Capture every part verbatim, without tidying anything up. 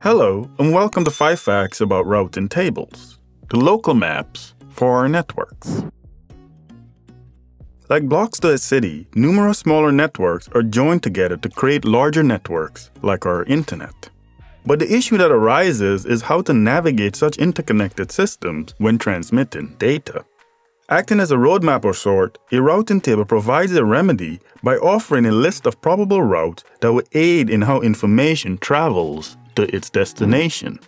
Hello and welcome to five facts about routing tables, the local maps for our networks. Like blocks to a city, numerous smaller networks are joined together to create larger networks like our internet. But the issue that arises is how to navigate such interconnected systems when transmitting data. Acting as a roadmap of sort, a routing table provides a remedy by offering a list of probable routes that will aid in how information travels to its destination.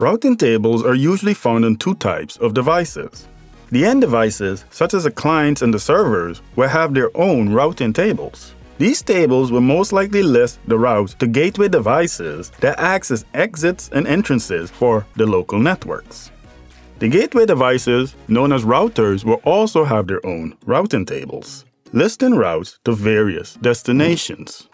Routing tables are usually found on two types of devices. The end devices, such as the clients and the servers, will have their own routing tables. These tables will most likely list the routes to gateway devices that acts as exits and entrances for the local networks. The gateway devices, known as routers, will also have their own routing tables, listing routes to various destinations.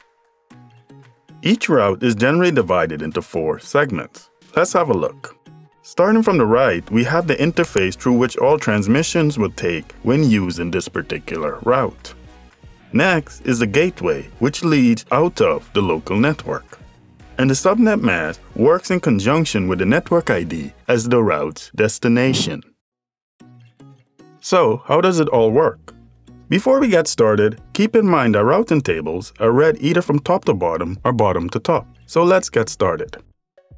Each route is generally divided into four segments. Let's have a look. Starting from the right, we have the interface through which all transmissions will take when using this particular route. Next is the gateway, which leads out of the local network. And the subnet mask works in conjunction with the network I D as the route's destination. So, how does it all work? Before we get started, keep in mind that routing tables are read either from top to bottom or bottom to top. So let's get started.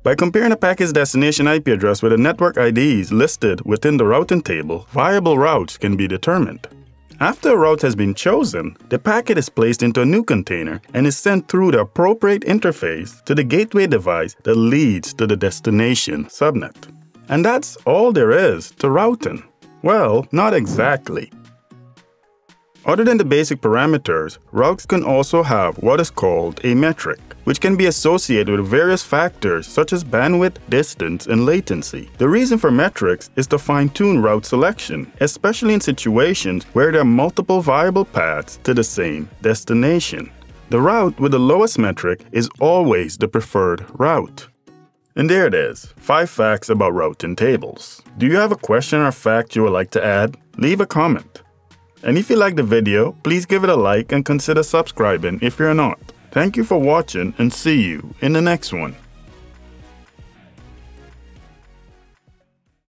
By comparing a packet's destination I P address with the network I Ds listed within the routing table, viable routes can be determined. After a route has been chosen, the packet is placed into a new container and is sent through the appropriate interface to the gateway device that leads to the destination subnet. And that's all there is to routing. Well, not exactly. Other than the basic parameters, routes can also have what is called a metric, which can be associated with various factors such as bandwidth, distance, and latency. The reason for metrics is to fine-tune route selection, especially in situations where there are multiple viable paths to the same destination. The route with the lowest metric is always the preferred route. And there it is, five facts about routing tables. Do you have a question or fact you would like to add? Leave a comment. And if you liked the video, please give it a like and consider subscribing if you're not. Thank you for watching and see you in the next one.